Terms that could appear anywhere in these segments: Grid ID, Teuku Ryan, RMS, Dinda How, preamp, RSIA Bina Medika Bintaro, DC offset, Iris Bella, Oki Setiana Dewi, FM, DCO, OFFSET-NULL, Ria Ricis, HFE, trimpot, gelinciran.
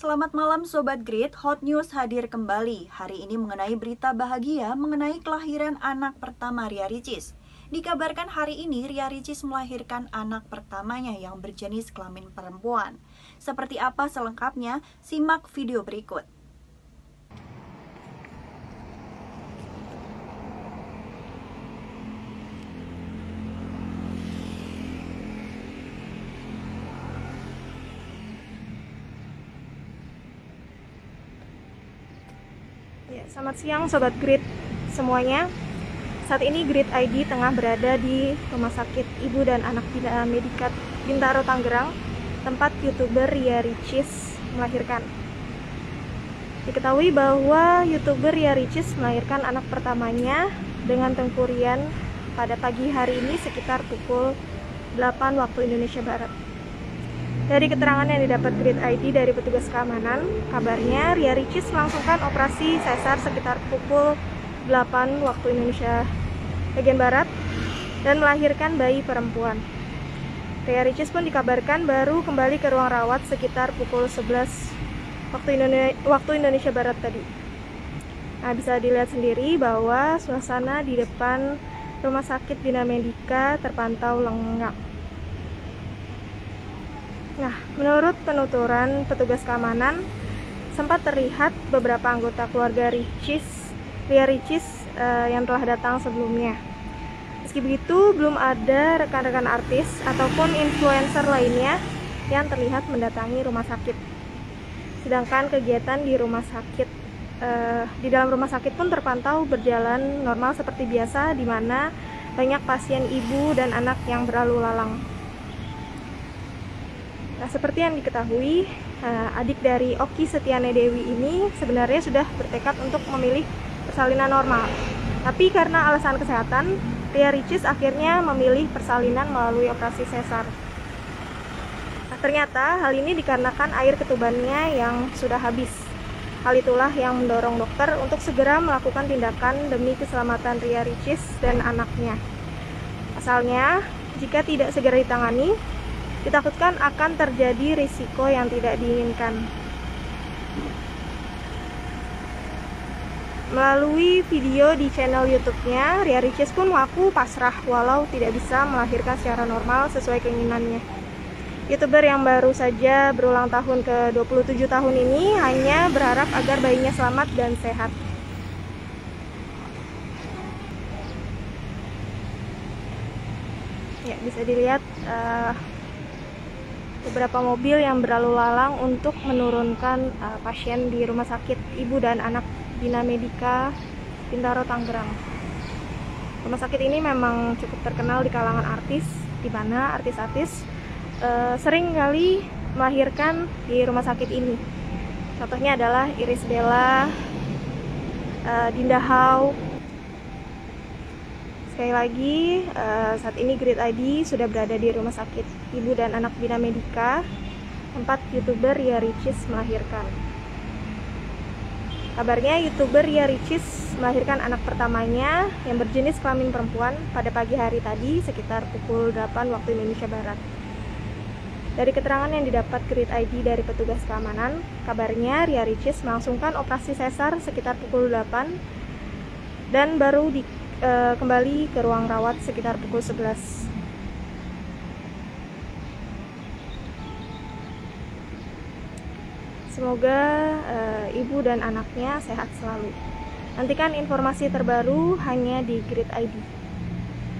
Selamat malam Sobat Grid, Hot News hadir kembali. Hari ini mengenai berita bahagia mengenai kelahiran anak pertama Ria Ricis. Dikabarkan hari ini Ria Ricis melahirkan anak pertamanya yang berjenis kelamin perempuan. Seperti apa selengkapnya, simak video berikut. Selamat siang Sobat Grid semuanya. Saat ini Grid ID tengah berada di Rumah Sakit Ibu dan Anak Bina Medika Bintaro, Tangerang, tempat YouTuber Ria Ricis melahirkan. Diketahui bahwa YouTuber Ria Ricis melahirkan anak pertamanya dengan Teuku Ryan pada pagi hari ini sekitar pukul 8 waktu Indonesia Barat. Dari keterangan yang didapat Grid ID dari petugas keamanan, kabarnya Ria Ricis melangsungkan operasi sesar sekitar pukul 8 waktu Indonesia bagian Barat dan melahirkan bayi perempuan. Ria Ricis pun dikabarkan baru kembali ke ruang rawat sekitar pukul 11 waktu Indonesia Barat tadi. Nah, bisa dilihat sendiri bahwa suasana di depan Rumah Sakit Bina Medika terpantau lengang. Nah, menurut penuturan petugas keamanan, sempat terlihat beberapa anggota keluarga Ria Ricis yang telah datang sebelumnya. Meski begitu, belum ada rekan-rekan artis ataupun influencer lainnya yang terlihat mendatangi rumah sakit. Sedangkan kegiatan di rumah sakit, di dalam rumah sakit pun terpantau berjalan normal seperti biasa, di mana banyak pasien ibu dan anak yang berlalu lalang. Nah, seperti yang diketahui, adik dari Oki Setiana Dewi ini sebenarnya sudah bertekad untuk memilih persalinan normal. Tapi karena alasan kesehatan, Ria Ricis akhirnya memilih persalinan melalui operasi sesar. Nah, ternyata hal ini dikarenakan air ketubannya yang sudah habis. Hal itulah yang mendorong dokter untuk segera melakukan tindakan demi keselamatan Ria Ricis dan anaknya. Pasalnya, jika tidak segera ditangani, ditakutkan akan terjadi risiko yang tidak diinginkan. Melalui video di channel YouTube-nya, Ria Ricis pun mengaku pasrah walau tidak bisa melahirkan secara normal sesuai keinginannya. YouTuber yang baru saja berulang tahun ke 27 tahun ini hanya berharap agar bayinya selamat dan sehat. Ya, bisa dilihat beberapa mobil yang berlalu lalang untuk menurunkan pasien di Rumah Sakit Ibu dan Anak Bina Medika Bintaro, Tangerang. Rumah sakit ini memang cukup terkenal di kalangan artis, di mana artis-artis sering kali melahirkan di rumah sakit ini. Contohnya adalah Iris Bella, Dinda How. Sekali lagi, saat ini Grid ID sudah berada di Rumah Sakit Ibu dan Anak Bina Medika, tempat YouTuber Ria Ricis melahirkan. Kabarnya YouTuber Ria Ricis melahirkan anak pertamanya yang berjenis kelamin perempuan pada pagi hari tadi sekitar pukul 8 waktu Indonesia Barat. Dari keterangan yang didapat Grid ID dari petugas keamanan, kabarnya Ria Ricis melangsungkan operasi sesar sekitar pukul 8 dan baru kembali ke ruang rawat sekitar pukul 11. Semoga ibu dan anaknya sehat selalu. Nantikan informasi terbaru hanya di Grid ID.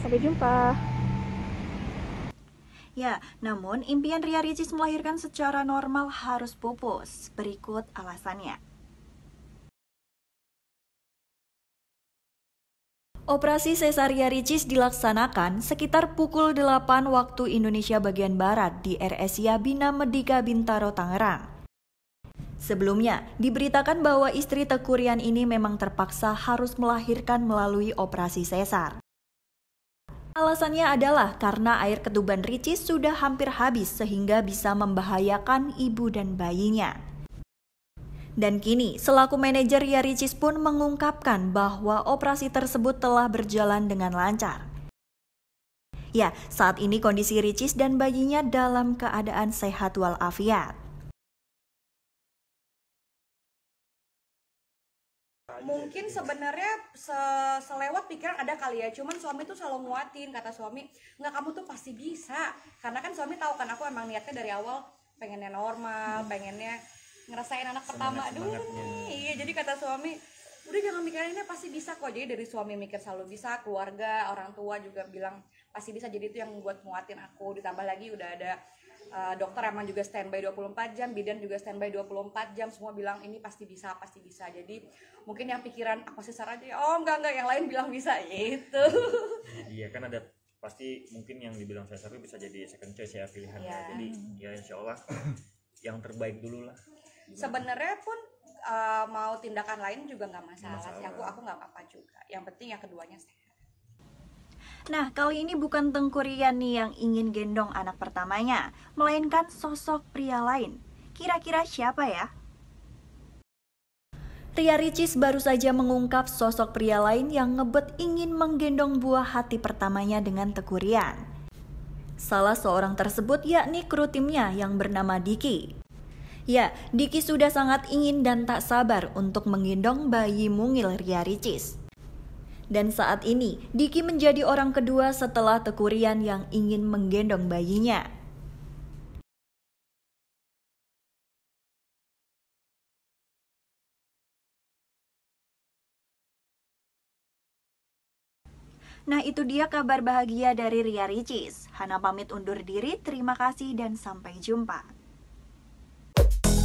Sampai jumpa. Ya, namun impian Ria Ricis melahirkan secara normal harus pupus. Berikut alasannya. Operasi sesar Ria Ricis dilaksanakan sekitar pukul 8 waktu Indonesia bagian Barat di RSIA Bina Medika Bintaro, Tangerang. Sebelumnya, diberitakan bahwa istri Teuku Ryan ini memang terpaksa harus melahirkan melalui operasi sesar. Alasannya adalah karena air ketuban Ricis sudah hampir habis sehingga bisa membahayakan ibu dan bayinya. Dan kini, selaku manajer Ria Ricis pun mengungkapkan bahwa operasi tersebut telah berjalan dengan lancar. Ya, saat ini kondisi Ricis dan bayinya dalam keadaan sehat walafiat. Mungkin sebenarnya selewat pikiran ada kali ya, cuman suami tuh selalu nguatin, kata suami, "Enggak, kamu tuh pasti bisa." Karena kan suami tahu kan aku emang niatnya dari awal pengennya normal, pengennya ngerasain anak pertama dulu nih. Iya, jadi kata suami, "Udah jangan mikirinnya, pasti bisa kok." Jadi dari suami mikir selalu bisa, keluarga, orang tua juga bilang pasti bisa, jadi itu yang buat nguatin aku. Ditambah lagi udah ada dokter emang juga standby 24 jam, bidan juga standby 24 jam, semua bilang ini pasti bisa. Jadi mungkin yang pikiran aku sesar aja, oh enggak, yang lain bilang bisa gitu. Iya kan ada pasti mungkin yang dibilang sesar itu bisa jadi second choice ya pilihannya. Yeah. Jadi ya insya Allah yang terbaik dulu lah. Sebenarnya pun mau tindakan lain juga nggak masalah sih, aku nggak apa-apa juga. Yang penting ya keduanya sehat. Nah, kali ini bukan Teuku Ryan nih yang ingin gendong anak pertamanya, melainkan sosok pria lain. Kira-kira siapa ya? Ria Ricis baru saja mengungkap sosok pria lain yang ngebet ingin menggendong buah hati pertamanya dengan Teuku Ryan. Salah seorang tersebut yakni kru timnya yang bernama Diki. Ya, Diki sudah sangat ingin dan tak sabar untuk menggendong bayi mungil Ria Ricis. Dan saat ini, Diki menjadi orang kedua setelah Teuku Ryan yang ingin menggendong bayinya. Nah, itu dia kabar bahagia dari Ria Ricis. Hana pamit undur diri, terima kasih dan sampai jumpa.